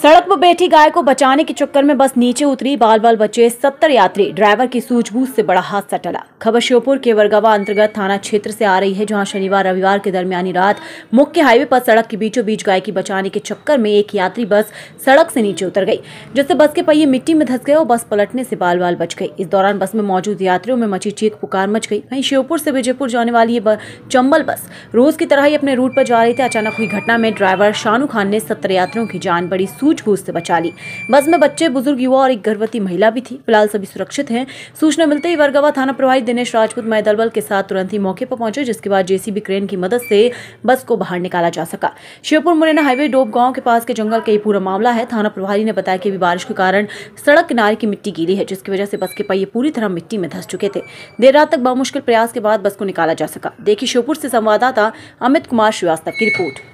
सड़क पर बैठी गाय को बचाने के चक्कर में बस नीचे उतरी, बाल बाल बचे 70 यात्री। ड्राइवर की सूझबूझ से बड़ा हादसा टला। खबर श्योपुर के बरगवां अंतर्गत थाना क्षेत्र से आ रही है, जहां शनिवार रविवार के दरमियानी रात मुख्य हाईवे पर सड़क के बीचों बीच गाय की बचाने के चक्कर में एक यात्री बस सड़क से नीचे उतर गई, जिससे बस के पहिए मिट्टी में धंस गए और बस पलटने से बाल बाल बच गई। इस दौरान बस में मौजूद यात्रियों में मची चीख पुकार मच गई। वहीं श्योपुर से विजयपुर जाने वाली ये चंबल बस रोज की तरह ही अपने रूट पर जा रही थी। अचानक हुई घटना में ड्राइवर शाहु खान ने 70 यात्रियों की जान बड़ी सूझबूझ से बचा ली। बस में बच्चे, बुजुर्ग, युवा और एक गर्भवती महिला भी थी। फिलहाल सभी सुरक्षित हैं। सूचना मिलते ही बरगवां थाना प्रभारी दिनेश राजपूत मय दलबल के साथ तुरंत ही मौके पर पहुंचे, जिसके बाद जेसीबी क्रेन की मदद से बस को बाहर निकाला जा सका। श्योपुर मुरैना हाईवे डोब गांव के पास के जंगल का ये पूरा मामला है। थाना प्रभारी ने बताया कि अभी बारिश के कारण सड़क किनारे की मिट्टी गीली है, जिसकी वजह से बस के पहिए पूरी तरह मिट्टी में धंस चुके थे। देर रात तक बामुश्किल प्रयास के बाद बस को निकाला जा सका। देखिए श्योपुर से संवाददाता अमित कुमार श्रीवास्तव की रिपोर्ट।